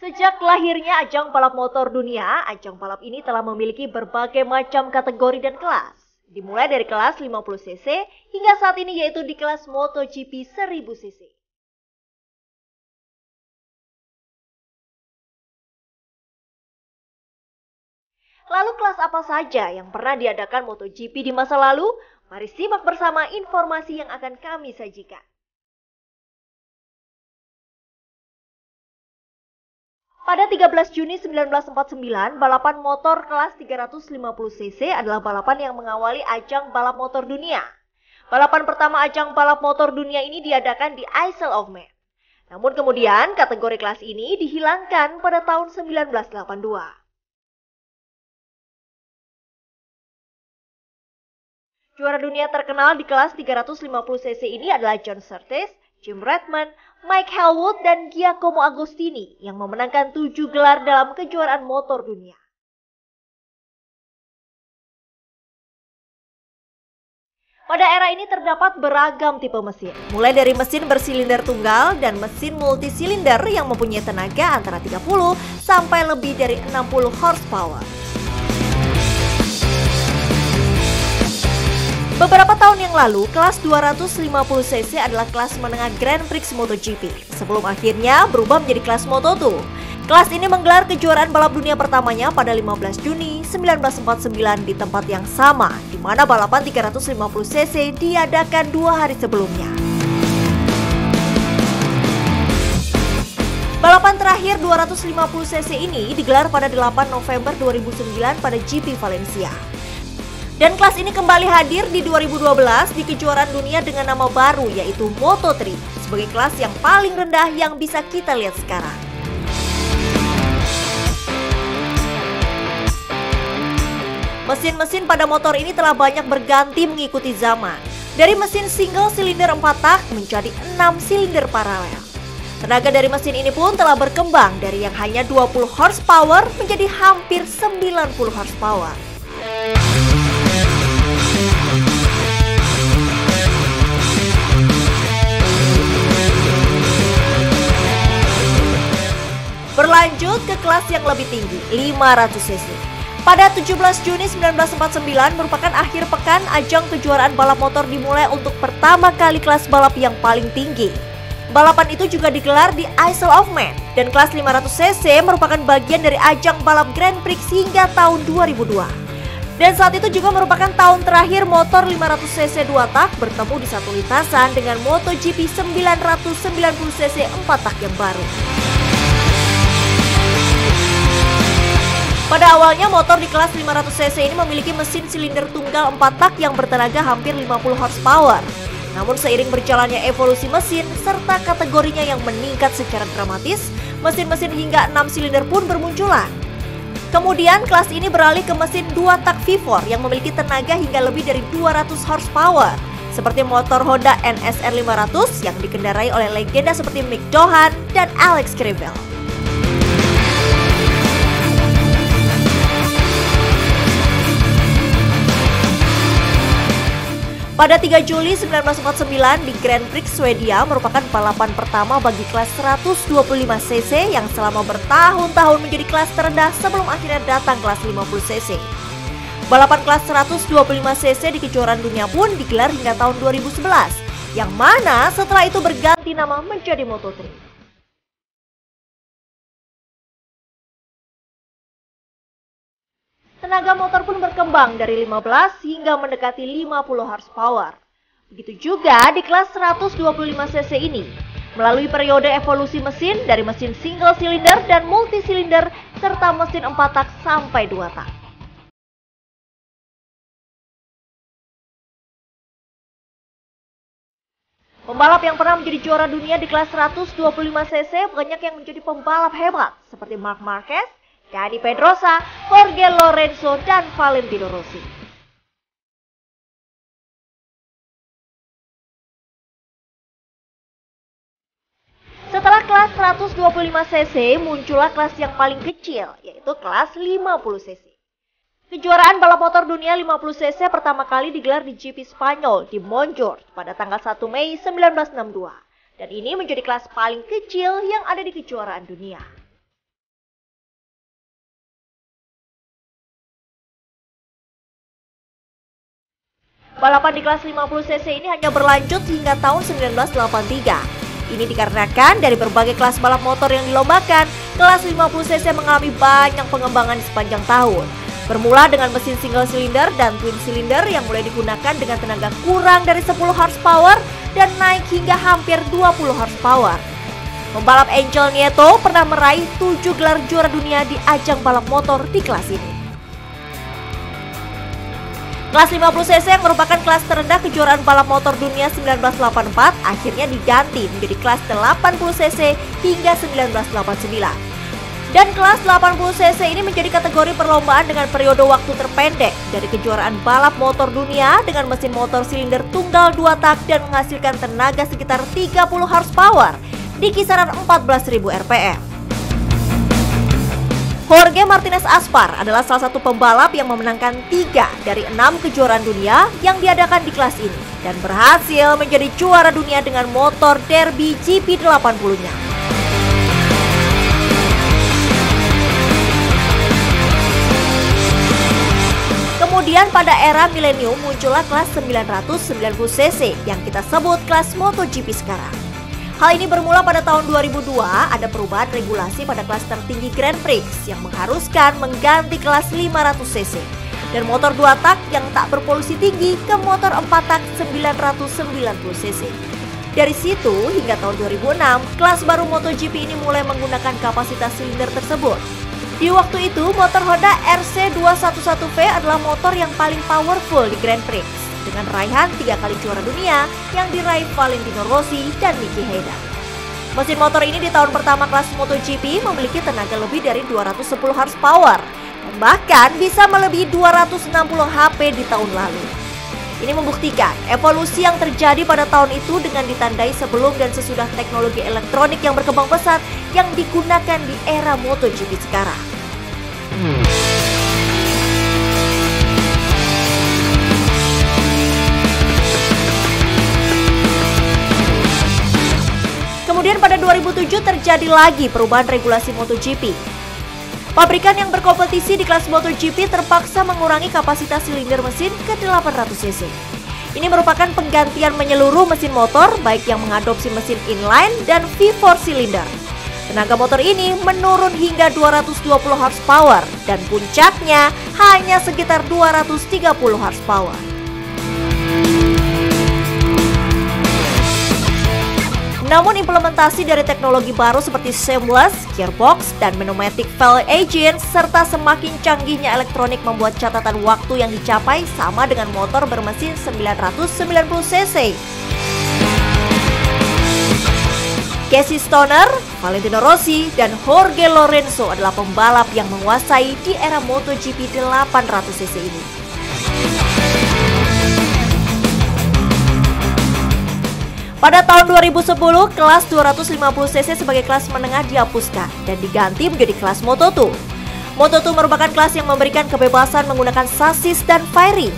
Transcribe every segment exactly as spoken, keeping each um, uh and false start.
Sejak lahirnya ajang balap motor dunia, ajang balap ini telah memiliki berbagai macam kategori dan kelas. Dimulai dari kelas lima puluh cc hingga saat ini yaitu di kelas MotoGP seribu cc. Lalu kelas apa saja yang pernah diadakan MotoGP di masa lalu? Mari simak bersama informasi yang akan kami sajikan. Pada tiga belas Juni seribu sembilan ratus empat puluh sembilan, balapan motor kelas tiga ratus lima puluh cc adalah balapan yang mengawali ajang balap motor dunia. Balapan pertama ajang balap motor dunia ini diadakan di Isle of Man. Namun kemudian kategori kelas ini dihilangkan pada tahun seribu sembilan ratus delapan puluh dua. Juara dunia terkenal di kelas tiga ratus lima puluh cc ini adalah John Surtees, Jim Redman, Mike Hellwood, dan Giacomo Agostini yang memenangkan tujuh gelar dalam kejuaraan motor dunia. Pada era ini terdapat beragam tipe mesin, mulai dari mesin bersilinder tunggal dan mesin multisilinder yang mempunyai tenaga antara tiga puluh sampai lebih dari enam puluh horsepower. Beberapa tahun yang lalu, kelas dua ratus lima puluh cc adalah kelas menengah Grand Prix MotoGP, sebelum akhirnya berubah menjadi kelas Moto dua. Kelas ini menggelar kejuaraan balap dunia pertamanya pada lima belas Juni seribu sembilan ratus empat puluh sembilan di tempat yang sama, di mana balapan tiga ratus lima puluh cc diadakan dua hari sebelumnya. Balapan terakhir dua ratus lima puluh cc ini digelar pada delapan November dua ribu sembilan pada G P Valencia. Dan kelas ini kembali hadir di dua ribu dua belas di kejuaraan dunia dengan nama baru yaitu Moto tiga sebagai kelas yang paling rendah yang bisa kita lihat sekarang. Mesin-mesin pada motor ini telah banyak berganti mengikuti zaman. Dari mesin single silinder empat tak menjadi enam silinder paralel. Tenaga dari mesin ini pun telah berkembang dari yang hanya dua puluh horsepower menjadi hampir sembilan puluh horsepower. Berlanjut ke kelas yang lebih tinggi, lima ratus cc. Pada tujuh belas Juni seribu sembilan ratus empat puluh sembilan merupakan akhir pekan ajang kejuaraan balap motor dimulai untuk pertama kali kelas balap yang paling tinggi. Balapan itu juga digelar di Isle of Man dan kelas lima ratus cc merupakan bagian dari ajang balap Grand Prix hingga tahun dua ribu dua. Dan saat itu juga merupakan tahun terakhir motor lima ratus cc dua tak bertemu di satu lintasan dengan MotoGP sembilan ratus sembilan puluh cc empat tak yang baru. Pada awalnya motor di kelas lima ratus cc ini memiliki mesin silinder tunggal empat tak yang bertenaga hampir lima puluh horsepower. Namun seiring berjalannya evolusi mesin serta kategorinya yang meningkat secara dramatis, mesin-mesin hingga enam silinder pun bermunculan. Kemudian kelas ini beralih ke mesin dua tak V empat yang memiliki tenaga hingga lebih dari dua ratus horsepower. Seperti motor Honda N S R lima ratus yang dikendarai oleh legenda seperti Mike Doohan dan Alex Crivell. Pada tiga Juli seribu sembilan ratus empat puluh sembilan di Grand Prix Swedia merupakan balapan pertama bagi kelas seratus dua puluh lima cc yang selama bertahun-tahun menjadi kelas terendah sebelum akhirnya datang kelas lima puluh cc. Balapan kelas seratus dua puluh lima cc di kejuaraan dunia pun digelar hingga tahun dua ribu sebelas, yang mana setelah itu berganti nama menjadi Moto tiga. Tenaga motor pun berkembang dari lima belas hingga mendekati lima puluh horsepower. Begitu juga di kelas seratus dua puluh lima cc ini. Melalui periode evolusi mesin dari mesin single silinder dan multi silinder serta mesin empat tak sampai dua tak. Pembalap yang pernah menjadi juara dunia di kelas seratus dua puluh lima cc banyak yang menjadi pembalap hebat seperti Marc Marquez, Dani Pedrosa, Jorge Lorenzo, dan Valentino Rossi. Setelah kelas seratus dua puluh lima cc, muncullah kelas yang paling kecil, yaitu kelas lima puluh cc. Kejuaraan balap motor dunia lima puluh cc pertama kali digelar di G P Spanyol di Montjuïc pada tanggal satu Mei seribu sembilan ratus enam puluh dua. Dan ini menjadi kelas paling kecil yang ada di kejuaraan dunia. Balapan di kelas lima puluh cc ini hanya berlanjut hingga tahun seribu sembilan ratus delapan puluh tiga. Ini dikarenakan dari berbagai kelas balap motor yang dilombakan, kelas lima puluh cc mengalami banyak pengembangan di sepanjang tahun. Bermula dengan mesin single silinder dan twin silinder yang mulai digunakan dengan tenaga kurang dari sepuluh horsepower dan naik hingga hampir dua puluh horsepower. Pembalap Angel Nieto pernah meraih tujuh gelar juara dunia di ajang balap motor di kelas ini. Kelas lima puluh cc yang merupakan kelas terendah kejuaraan balap motor dunia seribu sembilan ratus delapan puluh empat akhirnya diganti menjadi kelas delapan puluh cc hingga seribu sembilan ratus delapan puluh sembilan. Dan kelas delapan puluh cc ini menjadi kategori perlombaan dengan periode waktu terpendek dari kejuaraan balap motor dunia dengan mesin motor silinder tunggal dua tak dan menghasilkan tenaga sekitar tiga puluh horsepower di kisaran empat belas ribu R P M. Jorge Martinez Aspar adalah salah satu pembalap yang memenangkan tiga dari enam kejuaraan dunia yang diadakan di kelas ini dan berhasil menjadi juara dunia dengan motor derby G P delapan puluh-nya. Kemudian pada era milenium muncullah kelas sembilan ratus sembilan puluh cc yang kita sebut kelas MotoGP sekarang. Hal ini bermula pada tahun dua ribu dua, ada perubahan regulasi pada kelas tertinggi Grand Prix yang mengharuskan mengganti kelas lima ratus cc dan motor dua tak yang tak berpolusi tinggi ke motor empat tak sembilan ratus sembilan puluh cc. Dari situ hingga tahun dua ribu enam, kelas baru MotoGP ini mulai menggunakan kapasitas silinder tersebut. Di waktu itu, motor Honda R C dua seratus sebelas V adalah motor yang paling powerful di Grand Prix, dengan raihan tiga kali juara dunia yang diraih Valentino Rossi dan Nicky Hayden. Mesin motor ini di tahun pertama kelas MotoGP memiliki tenaga lebih dari dua ratus sepuluh horsepower dan bahkan bisa melebihi dua ratus enam puluh HP di tahun lalu. Ini membuktikan evolusi yang terjadi pada tahun itu dengan ditandai sebelum dan sesudah teknologi elektronik yang berkembang pesat yang digunakan di era MotoGP sekarang. Kemudian pada dua ribu tujuh terjadi lagi perubahan regulasi MotoGP. Pabrikan yang berkompetisi di kelas MotoGP terpaksa mengurangi kapasitas silinder mesin ke delapan ratus cc. Ini merupakan penggantian menyeluruh mesin motor baik yang mengadopsi mesin inline dan V empat silinder. Tenaga motor ini menurun hingga dua ratus dua puluh horsepower dan puncaknya hanya sekitar dua ratus tiga puluh horsepower. Namun implementasi dari teknologi baru seperti seamless, gearbox, dan pneumatic valve agent serta semakin canggihnya elektronik membuat catatan waktu yang dicapai sama dengan motor bermesin sembilan ratus sembilan puluh cc. Casey Stoner, Valentino Rossi, dan Jorge Lorenzo adalah pembalap yang menguasai di era MotoGP delapan ratus cc ini. Pada tahun dua ribu sepuluh, kelas dua ratus lima puluh cc sebagai kelas menengah dihapuskan dan diganti menjadi kelas Moto dua. Moto dua merupakan kelas yang memberikan kebebasan menggunakan sasis dan fairing.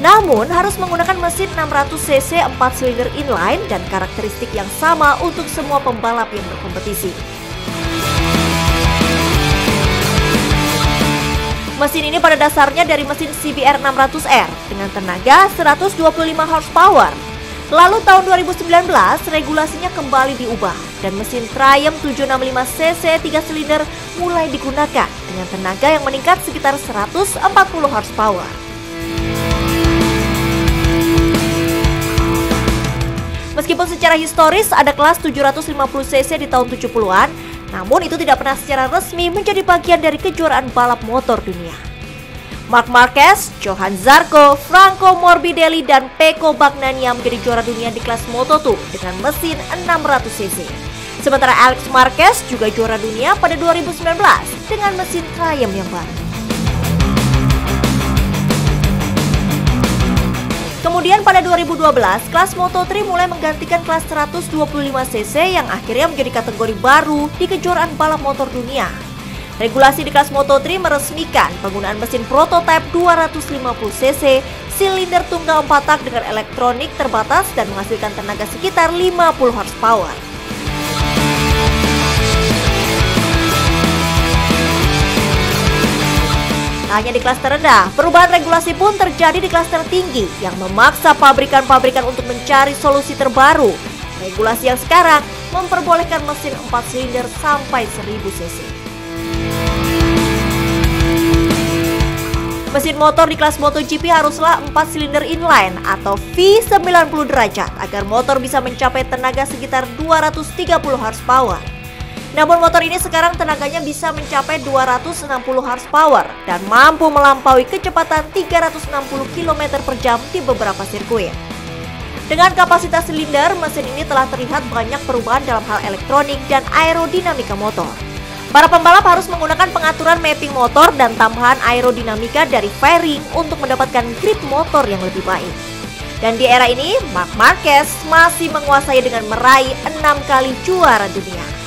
Namun, harus menggunakan mesin enam ratus cc empat silinder inline dan karakteristik yang sama untuk semua pembalap yang berkompetisi. Mesin ini pada dasarnya dari mesin C B R enam ratus R dengan tenaga seratus dua puluh lima horsepower. Lalu tahun dua ribu sembilan belas regulasinya kembali diubah dan mesin Triumph tujuh ratus enam puluh lima cc tiga silinder mulai digunakan dengan tenaga yang meningkat sekitar seratus empat puluh horsepower. Meskipun secara historis ada kelas tujuh ratus lima puluh cc di tahun tujuh puluhan, namun itu tidak pernah secara resmi menjadi bagian dari kejuaraan balap motor dunia. Marc Marquez, Johann Zarco, Franco Morbidelli, dan Pecco Bagnaia menjadi juara dunia di kelas Moto dua dengan mesin enam ratus cc. Sementara Alex Marquez juga juara dunia pada dua ribu sembilan belas dengan mesin Triumph yang baru. Kemudian pada dua ribu dua belas, kelas Moto tiga mulai menggantikan kelas seratus dua puluh lima cc yang akhirnya menjadi kategori baru di kejuaraan balap motor dunia. Regulasi di kelas Moto tiga meresmikan penggunaan mesin prototipe dua ratus lima puluh cc, silinder tunggal empat tak dengan elektronik terbatas dan menghasilkan tenaga sekitar lima puluh horsepower. hanya di kelas terendah, perubahan regulasi pun terjadi di kelas tertinggi yang memaksa pabrikan-pabrikan untuk mencari solusi terbaru. Regulasi yang sekarang memperbolehkan mesin empat silinder sampai seribu cc. Mesin motor di kelas MotoGP haruslah empat silinder inline atau V sembilan puluh derajat agar motor bisa mencapai tenaga sekitar dua ratus tiga puluh horsepower. Namun motor ini sekarang tenaganya bisa mencapai dua ratus enam puluh horsepower dan mampu melampaui kecepatan tiga ratus enam puluh kilometer per jam di beberapa sirkuit. Dengan kapasitas silinder, mesin ini telah terlihat banyak perubahan dalam hal elektronik dan aerodinamika motor. Para pembalap harus menggunakan pengaturan mapping motor dan tambahan aerodinamika dari fairing untuk mendapatkan grip motor yang lebih baik. Dan di era ini, Marc Marquez masih menguasai dengan meraih enam kali juara dunia.